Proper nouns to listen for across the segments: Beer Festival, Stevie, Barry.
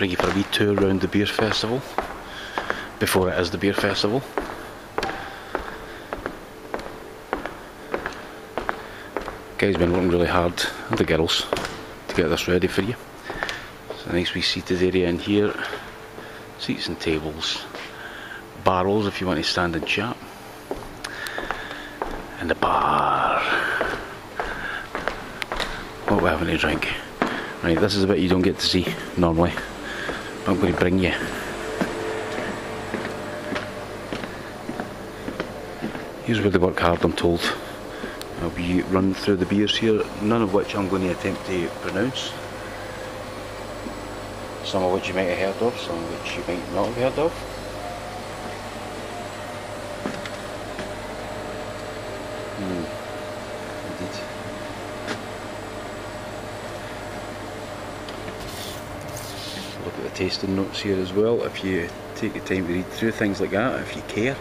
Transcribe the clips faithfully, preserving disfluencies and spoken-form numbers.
bring you for a wee tour around the beer festival before it is the beer festival. Guys been working really hard, and the girls, to get this ready for you. It's a nice wee seated area in here, seats and tables, barrels if you want to stand and chat, and the bar. What we're having to drink. Right, this is a bit you don't get to see normally, but I'm going to bring you. Here's where they work hard, I'm told. I'll be running through the beers here, none of which I'm going to attempt to pronounce. Some of which you might have heard of, some of which you might not have heard of. Hmm, indeed. Look at the tasting notes here as well. If you take the time to read through things like that, if you care,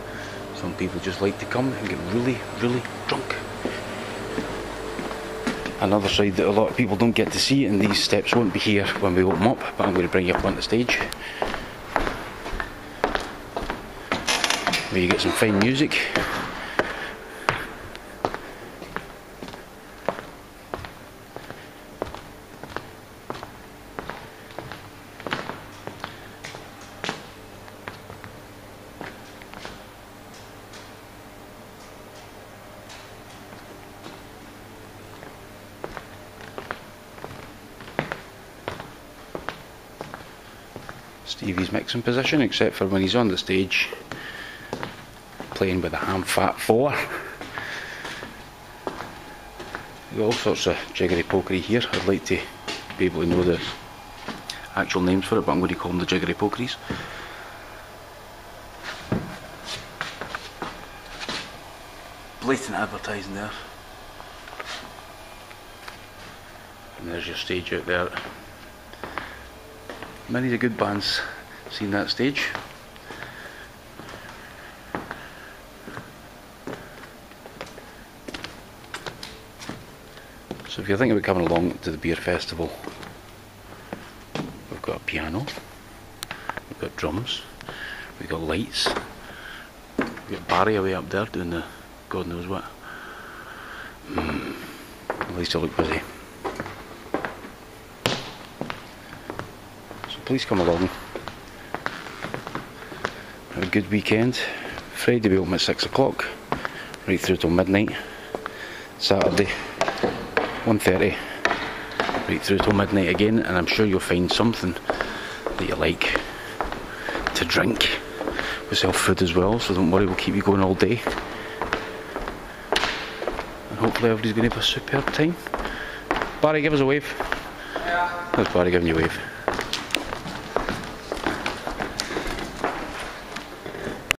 some people just like to come and get really, really drunk. Another side that a lot of people don't get to see, and these steps won't be here when we open up, but I'm going to bring you up on the stage where you get some fine music. Stevie's mixing position, except for when he's on the stage playing with a ham fat four. We've got all sorts of jiggery pokery here. I'd like to be able to know the actual names for it, but I'm going to call them the jiggery pokeries. Blatant advertising there. And there's your stage out there. Many of the good bands seen that stage. So if you're thinking about coming along to the beer festival, we've got a piano, we've got drums, we've got lights, we've got Barry away up there doing the God knows what. Mm, at least I look busy. Please come along. Have a good weekend. Friday we open at six o'clock, right through till midnight. Saturday one thirty, right through till midnight again, and I'm sure you'll find something that you like to drink. We sell food as well, so don't worry, we'll keep you going all day. And hopefully everybody's going to have a superb time. Barry, give us a wave. Yeah. There's Barry giving you a wave.